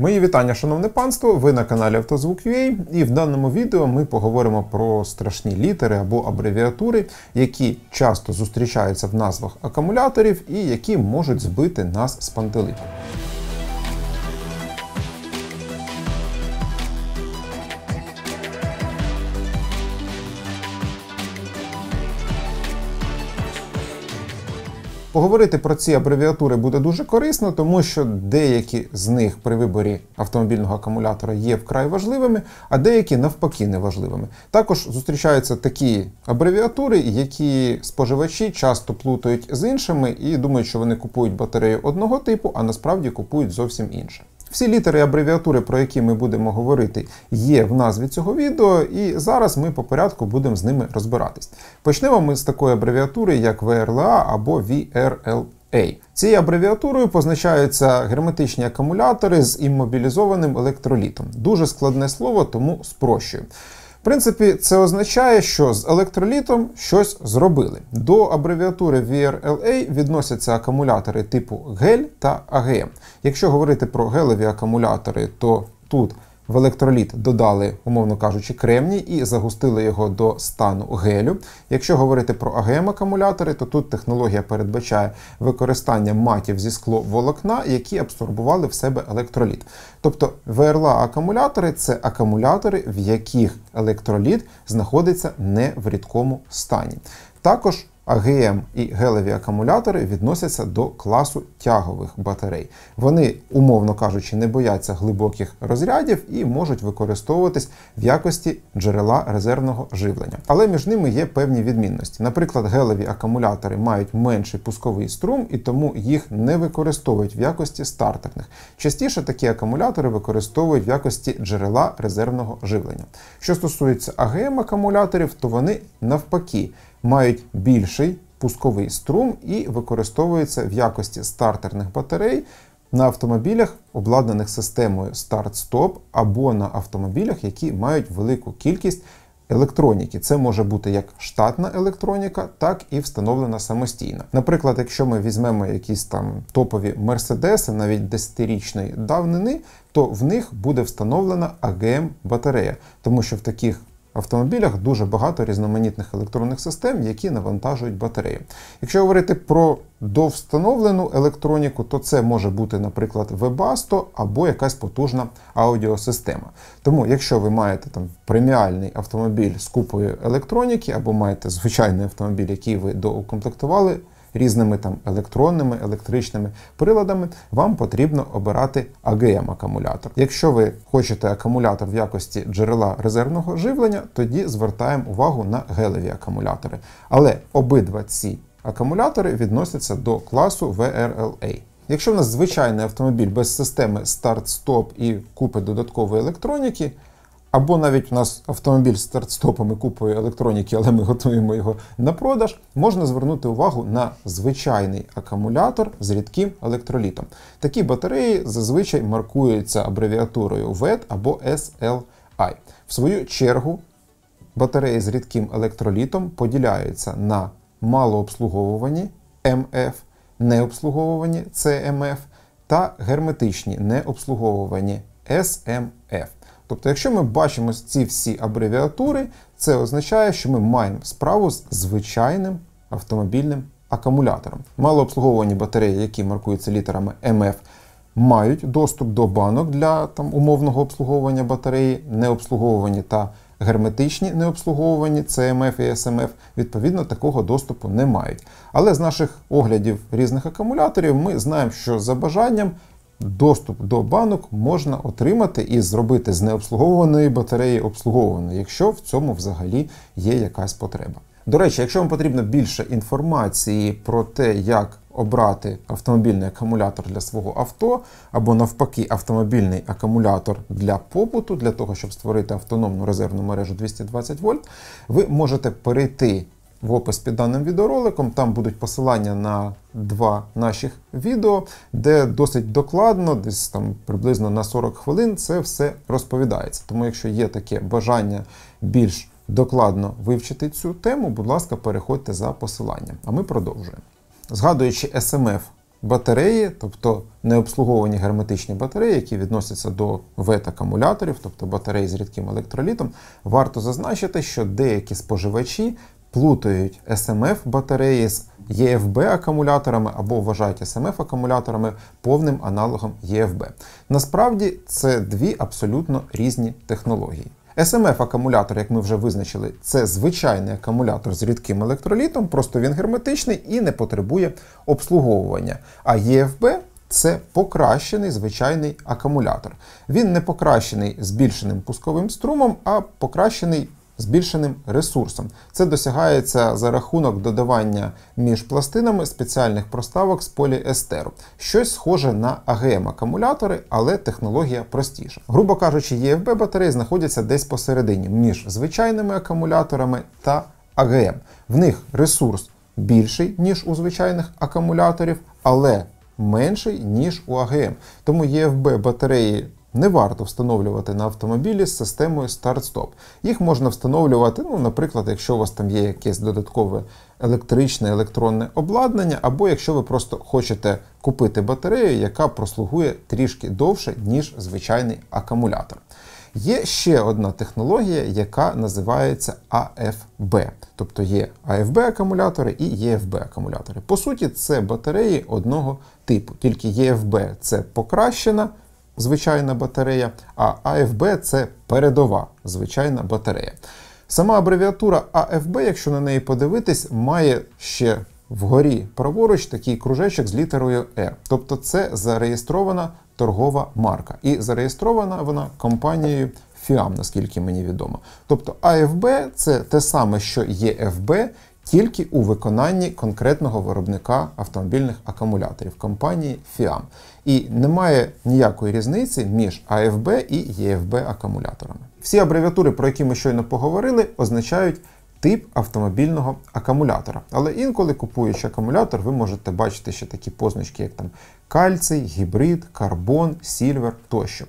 Мої вітання, шановне панство, ви на каналі Автозвук.ua, і в даному відео ми поговоримо про страшні літери або абревіатури, які часто зустрічаються в назвах акумуляторів і які можуть збити нас з пантелику. Поговорити про ці абревіатури буде дуже корисно, тому що деякі з них при виборі автомобільного акумулятора є вкрай важливими, а деякі навпаки неважливими. Також зустрічаються такі абревіатури, які споживачі часто плутають з іншими і думають, що вони купують батарею одного типу, а насправді купують зовсім інше. Всі літери і абревіатури, про які ми будемо говорити, є в назві цього відео, і зараз ми по порядку будемо з ними розбиратись. Почнемо ми з такої абревіатури, як VRLA або VRLA. Цією абревіатурою позначаються герметичні акумулятори з іммобілізованим електролітом. Дуже складне слово, тому спрощую. В принципі, це означає, що з електролітом щось зробили. До абревіатури VRLA відносяться акумулятори типу гель та АГМ. Якщо говорити про гелеві акумулятори, то тут в електроліт додали, умовно кажучи, кремній і загустили його до стану гелю. Якщо говорити про АГМ-акумулятори, то тут технологія передбачає використання матів зі скловолокна, які абсорбували в себе електроліт. Тобто VRLA-акумулятори – це акумулятори, в яких електроліт знаходиться не в рідкому стані. Також АГМ і гелеві акумулятори відносяться до класу тягових батарей. Вони, умовно кажучи, не бояться глибоких розрядів і можуть використовуватись в якості джерела резервного живлення. Але між ними є певні відмінності. Наприклад, гелеві акумулятори мають менший пусковий струм і тому їх не використовують в якості стартерних. Частіше такі акумулятори використовують в якості джерела резервного живлення. Що стосується АГМ-акумуляторів, то вони навпаки мають більший пусковий струм і використовуються в якості стартерних батарей на автомобілях, обладнаних системою старт-стоп, або на автомобілях, які мають велику кількість електроніки. Це може бути як штатна електроніка, так і встановлена самостійно. Наприклад, якщо ми візьмемо якісь там топові мерседеси, навіть 10-річної давнини, то в них буде встановлена АГМ-батарея, тому що в таких автомобілях дуже багато різноманітних електронних систем, які навантажують батарею. Якщо говорити про довстановлену електроніку, то це може бути, наприклад, Webasto або якась потужна аудіосистема. Тому, якщо ви маєте там преміальний автомобіль з купою електроніки, або маєте звичайний автомобіль, який ви доукомплектували різними там електронними, електричними приладами, вам потрібно обирати АГМ-акумулятор. Якщо ви хочете акумулятор в якості джерела резервного живлення, тоді звертаємо увагу на гелеві акумулятори. Але обидва ці акумулятори відносяться до класу VRLA. Якщо в нас звичайний автомобіль без системи старт-стоп і купи додаткової електроніки, або навіть у нас автомобіль з старт-стопом і купою електроніки, але ми готуємо його на продаж, можна звернути увагу на звичайний акумулятор з рідким електролітом. Такі батареї зазвичай маркуються абревіатурою WET або SLI. В свою чергу, батареї з рідким електролітом поділяються на малообслуговувані MF, необслуговувані CMF та герметичні необслуговувані SMF. Тобто, якщо ми бачимо ці всі абревіатури, це означає, що ми маємо справу з звичайним автомобільним акумулятором. Малообслуговувані батареї, які маркуються літерами MF, мають доступ до банок для умовного обслуговування батареї, необслуговувані та герметичні необслуговувані CMF і SMF, відповідно, такого доступу не мають. Але з наших оглядів різних акумуляторів ми знаємо, що за бажанням доступ до банок можна отримати і зробити з необслуговуваної батареї обслуговану, якщо в цьому взагалі є якась потреба. До речі, якщо вам потрібно більше інформації про те, як обрати автомобільний акумулятор для свого авто, або навпаки автомобільний акумулятор для побуту, для того, щоб створити автономну резервну мережу 220 вольт, ви можете перейти в опис під даним відеороликом, там будуть посилання на два наших відео, де досить докладно, десь там приблизно на 40 хвилин це все розповідається. Тому якщо є таке бажання більш докладно вивчити цю тему, будь ласка, переходьте за посиланням. А ми продовжуємо. Згадуючи SMF батареї, тобто необслуговані герметичні батареї, які відносяться до ВЕТ-акумуляторів, тобто батарей з рідким електролітом, варто зазначити, що деякі споживачі плутають SMF батареї з EFB-акумуляторами або вважають SMF-акумуляторами повним аналогом EFB. Насправді це дві абсолютно різні технології. SMF-акумулятор, як ми вже визначили, це звичайний акумулятор з рідким електролітом, просто він герметичний і не потребує обслуговування. А EFB – це покращений звичайний акумулятор. Він не покращений збільшеним пусковим струмом, а покращений збільшеним ресурсом. Це досягається за рахунок додавання між пластинами спеціальних проставок з поліестеру. Щось схоже на АГМ-акумулятори, але технологія простіша. Грубо кажучи, EFB-батареї знаходяться десь посередині між звичайними акумуляторами та АГМ. В них ресурс більший, ніж у звичайних акумуляторів, але менший, ніж у АГМ. Тому EFB-батареї не варто встановлювати на автомобілі з системою старт-стоп. Їх можна встановлювати, наприклад, якщо у вас там є якесь додаткове електричне, електронне обладнання, або якщо ви просто хочете купити батарею, яка прослугує трішки довше, ніж звичайний акумулятор. Є ще одна технологія, яка називається AFB. Тобто є AFB-акумулятори і EFB-акумулятори. По суті, це батареї одного типу. Тільки EFB – це покращена звичайна батарея, а АФБ – це передова звичайна батарея. Сама абревіатура АФБ, якщо на неї подивитись, має ще вгорі праворуч такий кружечок з літерою «Р». Тобто це зареєстрована торгова марка. І зареєстрована вона компанією FIAMM, наскільки мені відомо. Тобто АФБ – це те саме, що ЄФБ, тільки у виконанні конкретного виробника автомобільних акумуляторів – компанії FIAMM. І немає ніякої різниці між АФБ і ЄФБ-акумуляторами. Всі абревіатури, про які ми щойно поговорили, означають тип автомобільного акумулятора. Але інколи, купуючи акумулятор, ви можете бачити ще такі позначки, як там кальцій, гібрид, карбон, сільвер тощо.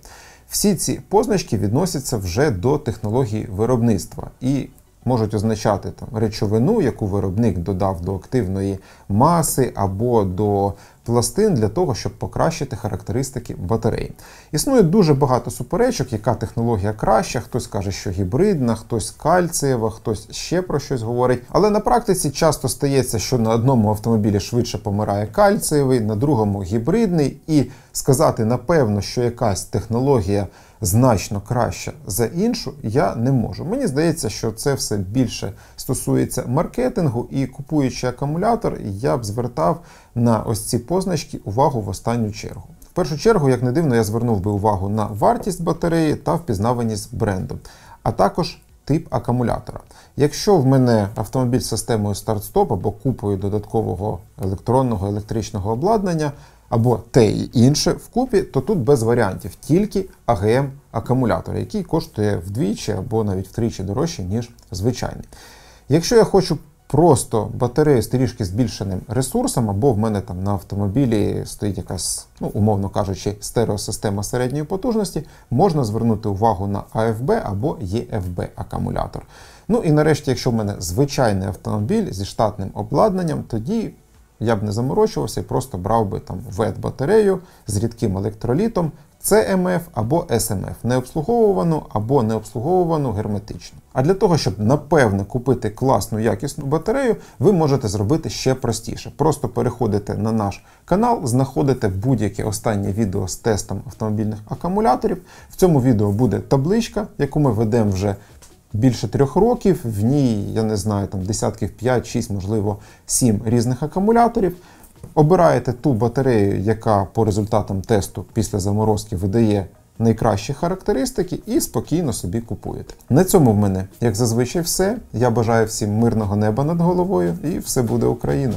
Всі ці позначки відносяться вже до технології виробництва і можуть означати речовину, яку виробник додав до активної маси або до пластин для того, щоб покращити характеристики батареї. Існує дуже багато суперечок, яка технологія краща, хтось каже, що гібридна, хтось кальцієва, хтось ще про щось говорить. Але на практиці часто стається, що на одному автомобілі швидше помирає кальцієвий, на другому гібридний, і сказати напевно, що якась технологія значно краще за іншу, я не можу. Мені здається, що це все більше стосується маркетингу, і купуючи акумулятор, я б звертав на ось ці позначки увагу в останню чергу. В першу чергу, як не дивно, я звернув би увагу на вартість батареї та впізнаваність бренду, а також тип акумулятора. Якщо в мене автомобіль з системою старт-стоп або купою додаткового електронного, електричного обладнання, або те і інше вкупі, то тут без варіантів, тільки АГМ-акумулятор, який коштує вдвічі або навіть втричі дорожче, ніж звичайний. Якщо я хочу просто батарею з трішки збільшеним ресурсом, або в мене там на автомобілі стоїть якась, умовно кажучи, стереосистема середньої потужності, можна звернути увагу на АФБ або ЄФБ-акумулятор. І нарешті, якщо в мене звичайний автомобіль зі штатним обладнанням, тоді я б не заморочувався і просто брав би ВЕТ-батарею з рідким електролітом, CMF або SMF, необслуговувану або необслуговувану герметично. А для того, щоб напевне купити класну якісну батарею, ви можете зробити ще простіше. Просто переходите на наш канал, знаходите будь-яке останнє відео з тестом автомобільних акумуляторів. В цьому відео буде табличка, яку ми ведемо вже більше 3 років, в ній, я не знаю, там десятків 5, 6, можливо 7 різних акумуляторів. Обираєте ту батарею, яка по результатам тесту після заморозки видає найкращі характеристики, і спокійно собі купуєте. На цьому в мене, як зазвичай, все. Я бажаю всім мирного неба над головою, і все буде Україна!